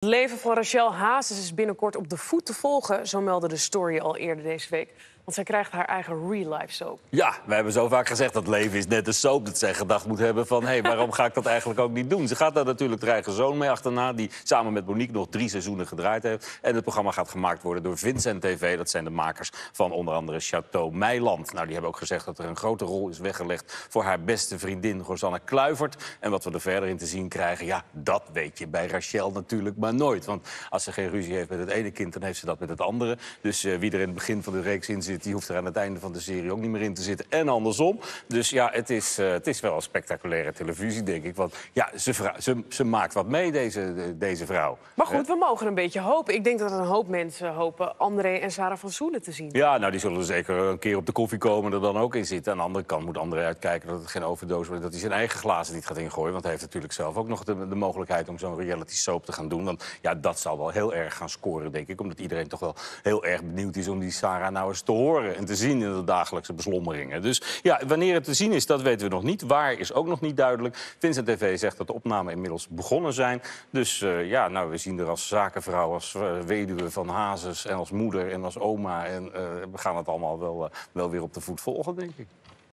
Het leven van Rachel Hazes is binnenkort op de voet te volgen, zo meldde de story al eerder deze week. Want zij krijgt haar eigen real-life soap. Ja, we hebben zo vaak gezegd dat leven is net een soap. Dat zij gedacht moet hebben van, hé, waarom ga ik dat eigenlijk ook niet doen? Ze gaat daar natuurlijk haar eigen zoon mee achterna, die samen met Monique nog 3 seizoenen gedraaid heeft. En het programma gaat gemaakt worden door Vincent TV. Dat zijn de makers van onder andere Château Meiland. Nou, die hebben ook gezegd dat er een grote rol is weggelegd voor haar beste vriendin Rosanne Kluyverd. En wat we er verder in te zien krijgen, ja, dat weet je bij Rachel natuurlijk maar nooit. Want als ze geen ruzie heeft met het ene kind, dan heeft ze dat met het andere. Dus wie er in het begin van de reeks in zit, die hoeft er aan het einde van de serie ook niet meer in te zitten. En andersom. Dus ja, het is wel een spectaculaire televisie, denk ik. Want ja, ze maakt wat mee, deze vrouw. Maar goed, we mogen een beetje hopen. Ik denk dat een hoop mensen hopen André en Sarah van Soenen te zien. Ja, nou, die zullen zeker een keer op de koffie komen en er dan ook in zitten. Aan de andere kant moet André uitkijken dat het geen overdoos wordt, dat hij zijn eigen glazen niet gaat ingooien. Want hij heeft natuurlijk zelf ook nog de mogelijkheid om zo'n reality soap te gaan doen. Want ja, dat zal wel heel erg gaan scoren, denk ik. Omdat iedereen toch wel heel erg benieuwd is om die Sarah nou eens te horen en te zien in de dagelijkse beslommeringen. Dus ja, wanneer het te zien is, dat weten we nog niet. Waar is ook nog niet duidelijk. Vincent TV zegt dat de opnamen inmiddels begonnen zijn. Dus ja, nou, we zien er als zakenvrouw, als weduwe van Hazes en als moeder en als oma. En we gaan het allemaal wel weer op de voet volgen, denk ik.